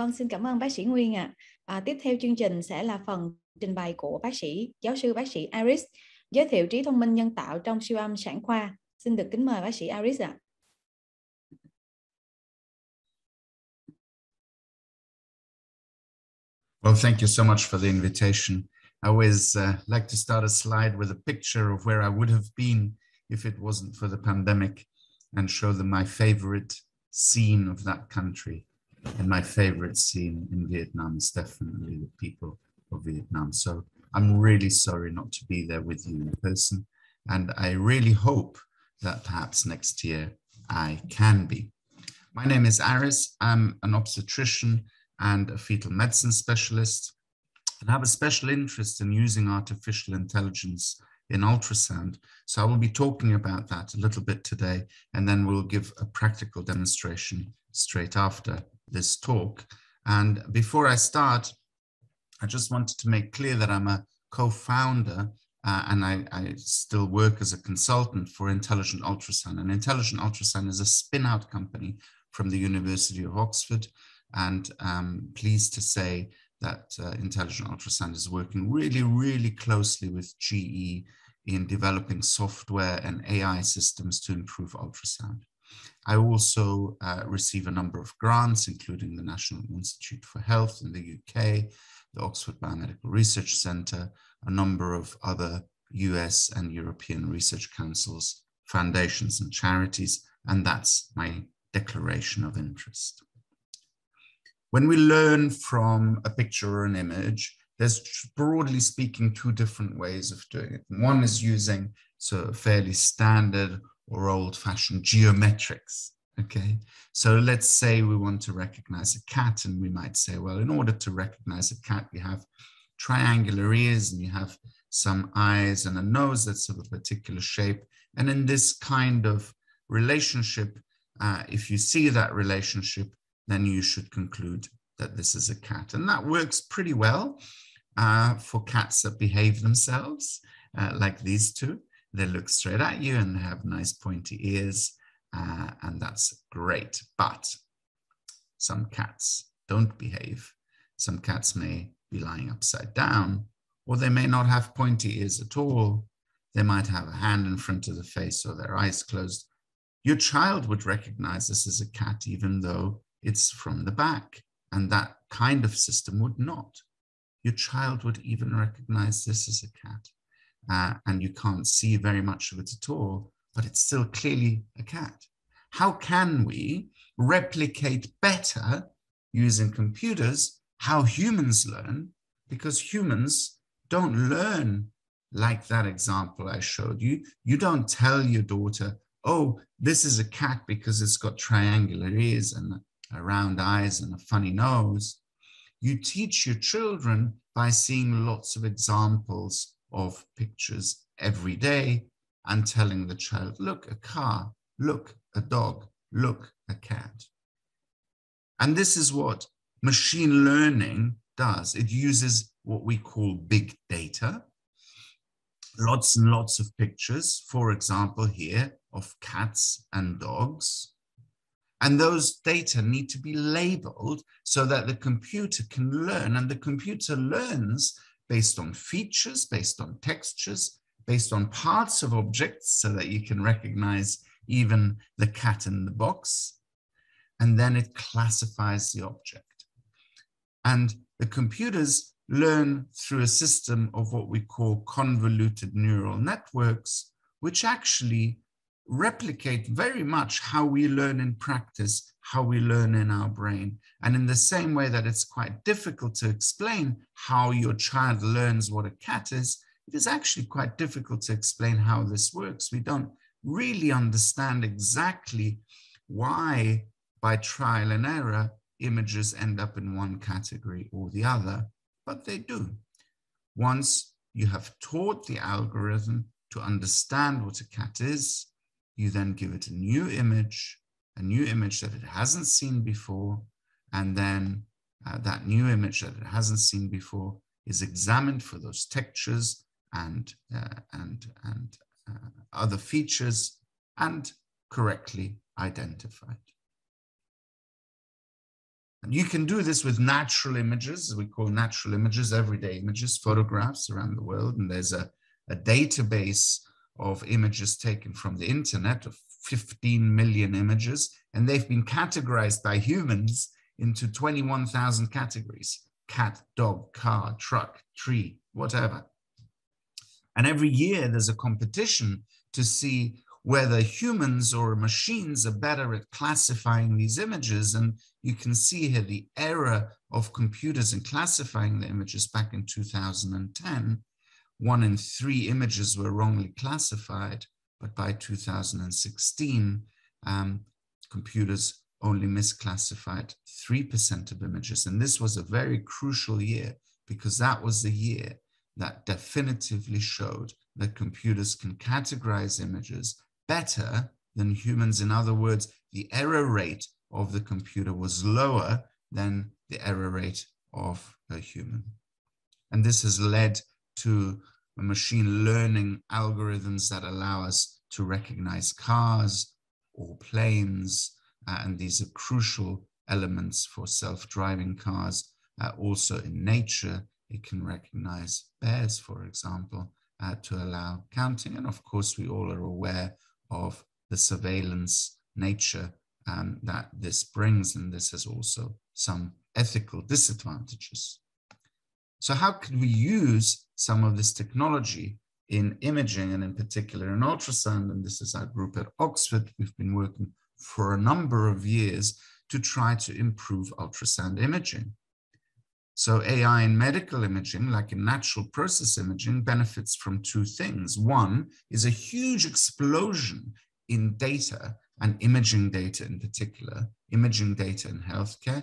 Vâng, xin cảm ơn bác sĩ Nguyên ạ. Tiếp theo chương trình sẽ là phần trình bày của giáo sư bác sĩ Iris giới thiệu trí thông minh nhân tạo trong siêu âm sản khoa. Xin được kính mời bác sĩ Iris ạ. Well, thank you so much for the invitation. I always like to start a slide with a picture of where I would have been if it wasn't for the pandemic and show them my favorite scene of that country. And my favorite scene in Vietnam is definitely the people of Vietnam. So I'm really sorry not to be there with you in person. And I really hope that perhaps next year I can be. My name is Iris. I'm an obstetrician and a fetal medicine specialist. And I have a special interest in using artificial intelligence in ultrasound. So I will be talking about that a little bit today, and then we'll give a practical demonstration straight after this talk. And before I start, I just wanted to make clear that I'm a co-founder and I still work as a consultant for Intelligent Ultrasound. And Intelligent Ultrasound is a spin-out company from the University of Oxford. And I'm pleased to say that Intelligent Ultrasound is working really, really closely with GE in developing software and AI systems to improve ultrasound. I also receive a number of grants, including the National Institute for Health in the UK, the Oxford Biomedical Research Centre, a number of other US and European research councils, foundations and charities, and that's my declaration of interest. When we learn from a picture or an image, there's, broadly speaking, two different ways of doing it. One is using sort of fairly standard or old-fashioned geometrics, okay? So let's say we want to recognize a cat, and we might say, well, in order to recognize a cat, you have triangular ears, and you have some eyes and a nose that's of a particular shape. And in this kind of relationship, if you see that relationship, then you should conclude that this is a cat. And that works pretty well for cats that behave themselves, like these two. They look straight at you and they have nice pointy ears, and that's great. But some cats don't behave. Some cats may be lying upside down, or they may not have pointy ears at all. They might have a hand in front of the face or their eyes closed. Your child would recognize this as a cat, even though it's from the back, and that kind of system would not. Your child would even recognize this as a cat. And you can't see very much of it at all, but it's still clearly a cat. How can we replicate better using computers how humans learn? Because humans don't learn like that example I showed you. You don't tell your daughter, oh, this is a cat because it's got triangular ears and round eyes and a funny nose. You teach your children by seeing lots of examples of pictures every day and telling the child, look, a car, look, a dog, look, a cat. And this is what machine learning does. It uses what we call big data, lots and lots of pictures, for example, here of cats and dogs. And those data need to be labeled so that the computer can learn, and the computer learns based on features, based on textures, based on parts of objects, so that you can recognize even the cat in the box. And then it classifies the object. And the computers learn through a system of what we call convoluted neural networks, which actually replicate very much how we learn in practice, how we learn in our brain. And in the same way that it's quite difficult to explain how your child learns what a cat is, it is actually quite difficult to explain how this works. We don't really understand exactly why, by trial and error, images end up in one category or the other, but they do. Once you have taught the algorithm to understand what a cat is, you then give it a new image that it hasn't seen before, and then that new image that it hasn't seen before is examined for those textures and other features and correctly identified. You can do this with natural images. We call natural images, everyday images, photographs around the world. And there's a database of images taken from the internet of 15 million images. And they've been categorized by humans into 21,000 categories: cat, dog, car, truck, tree, whatever. And every year there's a competition to see whether humans or machines are better at classifying these images. And you can see here the error of computers in classifying the images back in 2010. 1 in 3 images were wrongly classified, but by 2016, computers only misclassified 3% of images. And this was a very crucial year, because that was the year that definitively showed that computers can categorize images better than humans. In other words, the error rate of the computer was lower than the error rate of a human. And this has led to machine learning algorithms that allow us to recognize cars or planes. And these are crucial elements for self-driving cars. Also in nature, it can recognize bears, for example, to allow counting. And of course, we all are aware of the surveillance nature that this brings, and this has also some ethical disadvantages. So how can we use some of this technology in imaging, and in particular in ultrasound? And this is our group at Oxford. We've been working for a number of years to try to improve ultrasound imaging. So AI in medical imaging, like in natural process imaging, benefits from two things. One is a huge explosion in data, and imaging data in particular, imaging data in healthcare.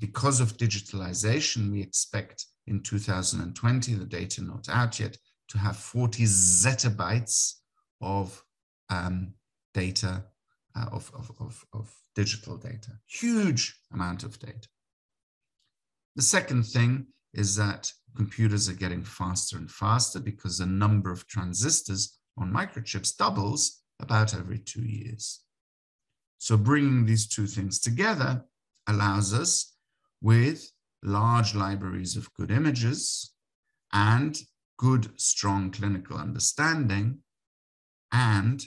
Because of digitalization, we expect in 2020, the data not out yet, to have 40 zettabytes of data, of digital data, huge amount of data. The second thing is that computers are getting faster and faster, because the number of transistors on microchips doubles about every 2 years. So bringing these two things together allows us, with large libraries of good images and good, strong clinical understanding, and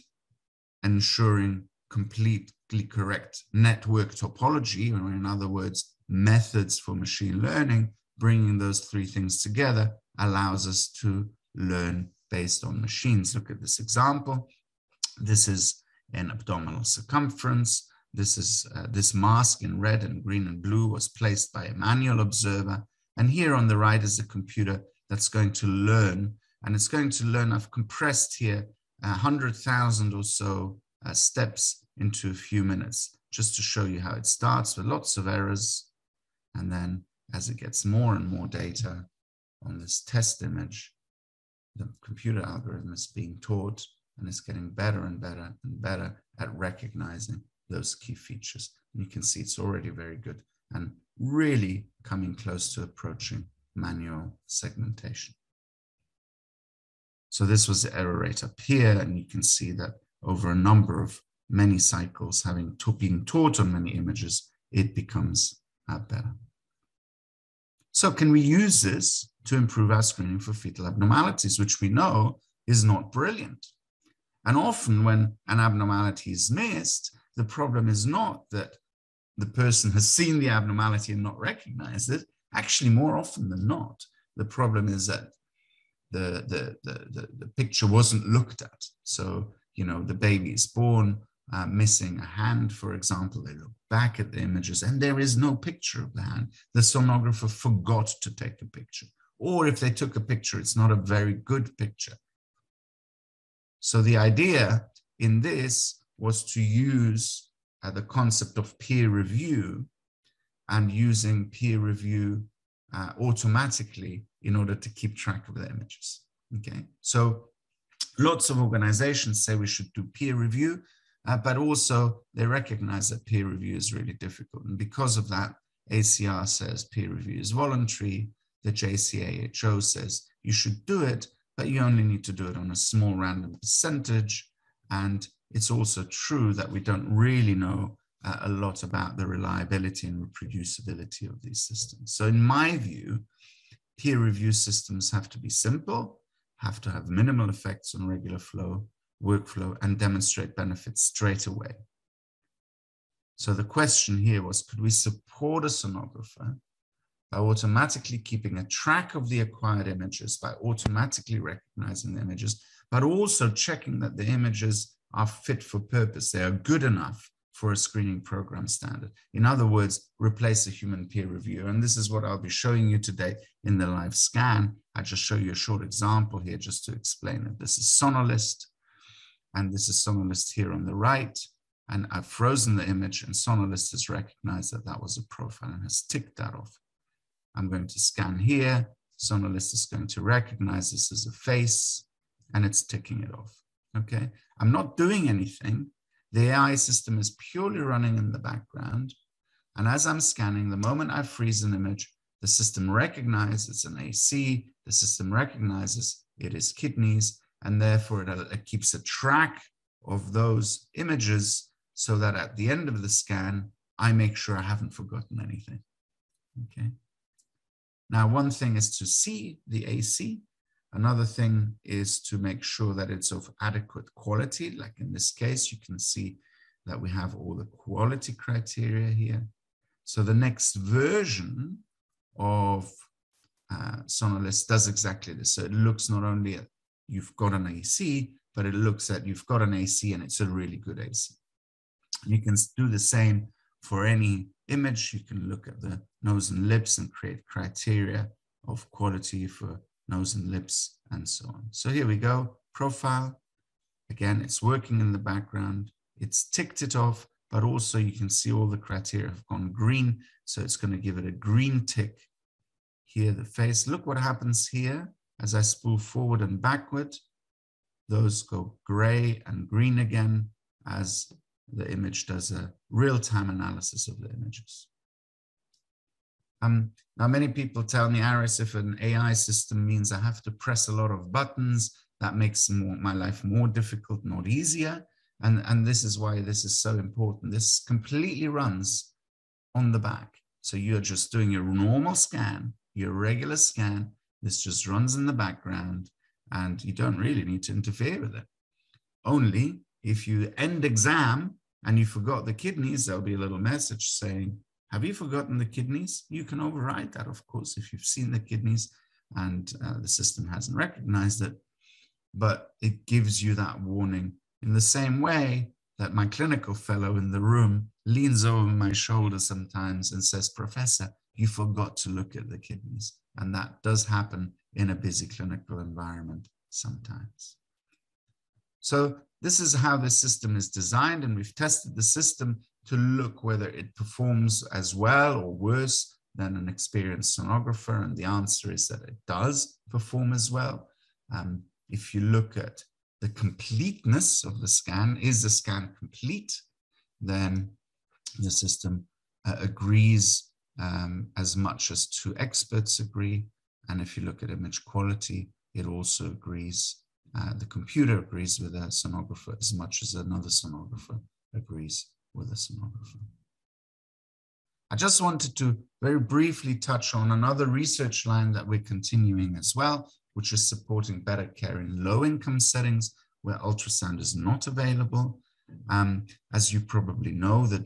ensuring completely correct network topology, or in other words, methods for machine learning, bringing those three things together allows us to learn based on machines. Look at this example. This is an abdominal circumference. This is this mask in red and green and blue was placed by a manual observer. And here on the right is a computer that's going to learn, and it's going to learn. I've compressed here 100,000 or so steps into a few minutes, just to show you how it starts with lots of errors. And then as it gets more and more data on this test image, the computer algorithm is being taught, and it's getting better and better and better at recognizing those key features. And you can see it's already very good and really coming close to approaching manual segmentation. So this was the error rate up here, and you can see that over a number of many cycles, having been taught on many images, it becomes better. So can we use this to improve our screening for fetal abnormalities, which we know is not brilliant? And often when an abnormality is missed, the problem is not that the person has seen the abnormality and not recognized it. Actually, more often than not, the problem is that the picture wasn't looked at. So, you know, the baby is born missing a hand, for example. They look back at the images and there is no picture of the hand. The sonographer forgot to take a picture. Or if they took a picture, it's not a very good picture. So the idea in this was to use the concept of peer review, and using peer review automatically in order to keep track of the images. Okay, so lots of organizations say we should do peer review, but also they recognize that peer review is really difficult. And because of that, ACR says peer review is voluntary. The JCAHO says you should do it, but you only need to do it on a small random percentage. And it's also true that we don't really know a lot about the reliability and reproducibility of these systems. So in my view, peer review systems have to be simple, have to have minimal effects on regular flow, workflow, and demonstrate benefits straight away. So the question here was, could we support a sonographer by automatically keeping a track of the acquired images, by automatically recognizing the images, but also checking that the images are fit for purpose, they are good enough for a screening program standard. In other words, replace a human peer reviewer. And this is what I'll be showing you today in the live scan. I just show you a short example here just to explain it. This is Sonolyst, and this is Sonolyst here on the right. And I've frozen the image, and Sonolyst has recognized that that was a profile and has ticked that off. I'm going to scan here. Sonolyst is going to recognize this as a face, and it's ticking it off. Okay, I'm not doing anything. The AI system is purely running in the background. And as I'm scanning, the moment I freeze an image, the system recognizes an AC, the system recognizes it is kidneys, and therefore it keeps a track of those images so that at the end of the scan, I make sure I haven't forgotten anything. Okay. Now, one thing is to see the AC. Another thing is to make sure that it's of adequate quality. Like in this case, you can see that we have all the quality criteria here. So the next version of Sonolyst does exactly this. So it looks not only at you've got an AC, but it looks at you've got an AC and it's a really good AC. And you can do the same for any image. You can look at the nose and lips and create criteria of quality for nose and lips and so on. So here we go, profile. Again, it's working in the background. It's ticked it off, but also you can see all the criteria have gone green. So it's going to give it a green tick. Here, the face. Look what happens here as I spool forward and backward. Those go gray and green again as the image does a real-time analysis of the images. Now, many people tell me, Aris, if an AI system means I have to press a lot of buttons, that makes my life more difficult, not easier. And this is why this is so important. This completely runs on the back. So you're just doing your normal scan, your regular scan. This just runs in the background, and you don't really need to interfere with it. Only if you end exam and you forgot the kidneys, there'll be a little message saying, have you forgotten the kidneys? You can override that, of course, if you've seen the kidneys and the system hasn't recognized it, but it gives you that warning in the same way that my clinical fellow in the room leans over my shoulder sometimes and says, Professor, you forgot to look at the kidneys. And that does happen in a busy clinical environment sometimes. So this is how the system is designed, and we've tested the system to look whether it performs as well or worse than an experienced sonographer. And the answer is that it does perform as well. If you look at the completeness of the scan, is the scan complete? Then the system agrees as much as two experts agree. And if you look at image quality, it also agrees. The computer agrees with a sonographer as much as another sonographer agrees with a sonographer. I just wanted to very briefly touch on another research line that we're continuing as well, which is supporting better care in low-income settings where ultrasound is not available. As you probably know, the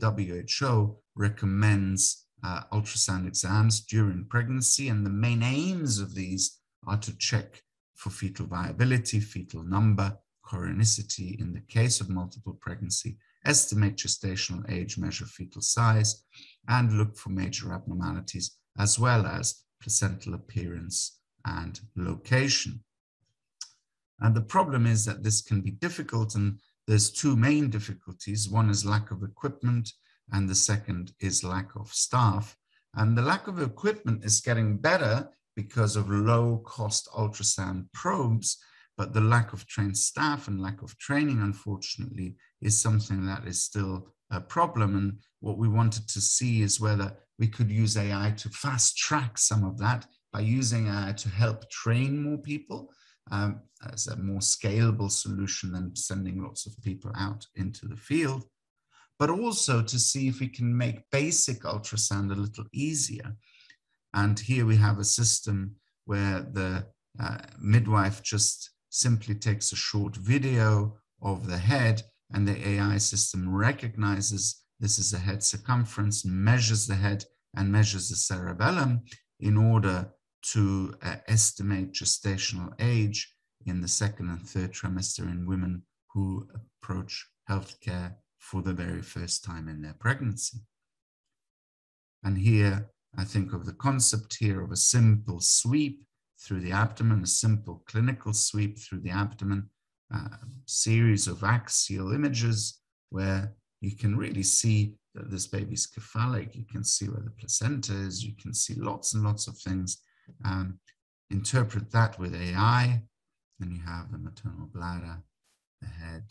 WHO recommends ultrasound exams during pregnancy, and the main aims of these are to check for fetal viability, fetal number, chronicity in the case of multiple pregnancy, estimate gestational age, measure fetal size, and look for major abnormalities, as well as placental appearance and location. And the problem is that this can be difficult, and there's two main difficulties. One is lack of equipment, and the second is lack of staff. And the lack of equipment is getting better because of low-cost ultrasound probes, but the lack of trained staff and lack of training, unfortunately, is something that is still a problem. And what we wanted to see is whether we could use AI to fast-track some of that by using AI to help train more people as a more scalable solution than sending lots of people out into the field. but also to see if we can make basic ultrasound a little easier. And here we have a system where the midwife just simply takes a short video of the head, and the AI system recognizes this is a head circumference, measures the head and measures the cerebellum in order to estimate gestational age in the second and third trimester in women who approach healthcare for the very first time in their pregnancy. And here, I think of the concept here of a simple sweep through the abdomen, a simple clinical sweep through the abdomen, a series of axial images where you can really see that this baby's cephalic, you can see where the placenta is, you can see lots and lots of things. Interpret that with AI, and you have the maternal bladder, the head,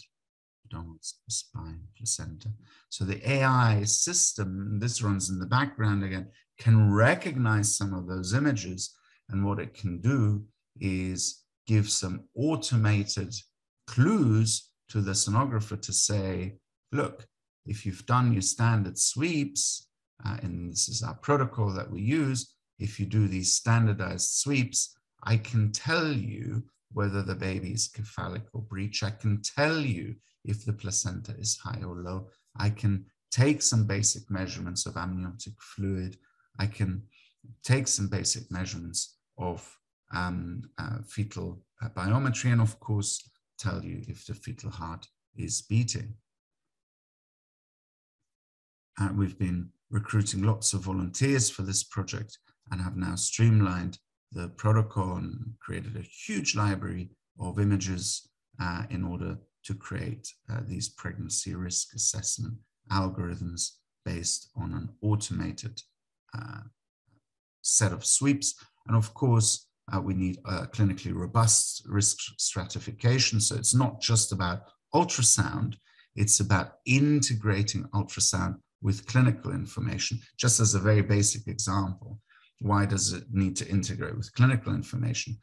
abdominal spine, placenta. So the AI system, this runs in the background again, can recognize some of those images, and what it can do is give some automated clues to the sonographer to say, look, if you've done your standard sweeps, and this is our protocol that we use, if you do these standardized sweeps, I can tell you whether the baby is cephalic or breech. I can tell you if the placenta is high or low. I can take some basic measurements of amniotic fluid. I can take some basic measurements of fetal biometry, and of course, tell you if the fetal heart is beating. We've been recruiting lots of volunteers for this project and have now streamlined the protocol and created a huge library of images in order to create these pregnancy risk assessment algorithms based on an automated set of sweeps. And of course, we need a clinically robust risk stratification. So it's not just about ultrasound, it's about integrating ultrasound with clinical information. Just as a very basic example, why does it need to integrate with clinical information?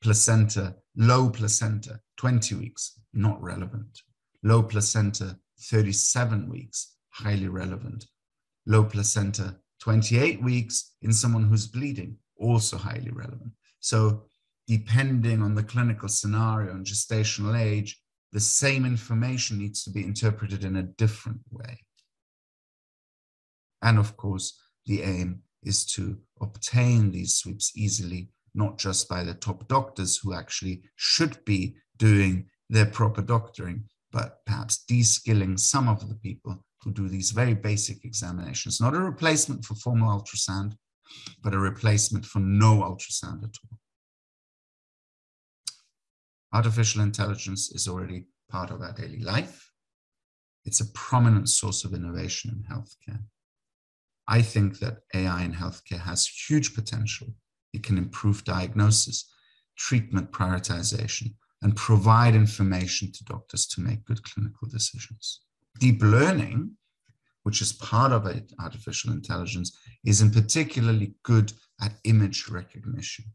Placenta, low placenta, 20 weeks, not relevant. Low placenta, 37 weeks, highly relevant. Low placenta, 28 weeks in someone who's bleeding, also highly relevant. So depending on the clinical scenario and gestational age, the same information needs to be interpreted in a different way. And of course, the aim is to obtain these sweeps easily, not just by the top doctors who actually should be doing their proper doctoring, but perhaps de-skilling some of the people who do these very basic examinations. Not a replacement for formal ultrasound, but a replacement for no ultrasound at all. Artificial intelligence is already part of our daily life. It's a prominent source of innovation in healthcare. I think that AI in healthcare has huge potential. It can improve diagnosis, treatment prioritization, and provide information to doctors to make good clinical decisions. Deep learning, which is part of artificial intelligence, isn't particularly good at image recognition.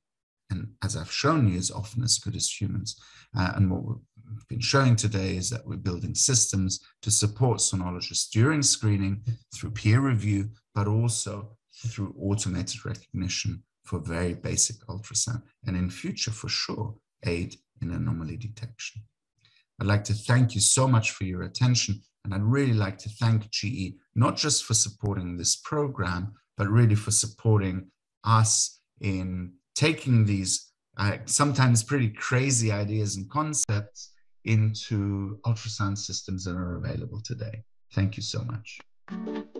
And as I've shown you, is often as good as humans. And what we've been showing today is that we're building systems to support sonologists during screening, through peer review, but also through automated recognition for very basic ultrasound, and in future, for sure, aid in anomaly detection. I'd like to thank you so much for your attention, and I'd really like to thank GE, not just for supporting this program, but really for supporting us in taking these sometimes pretty crazy ideas and concepts into ultrasound systems that are available today. Thank you so much.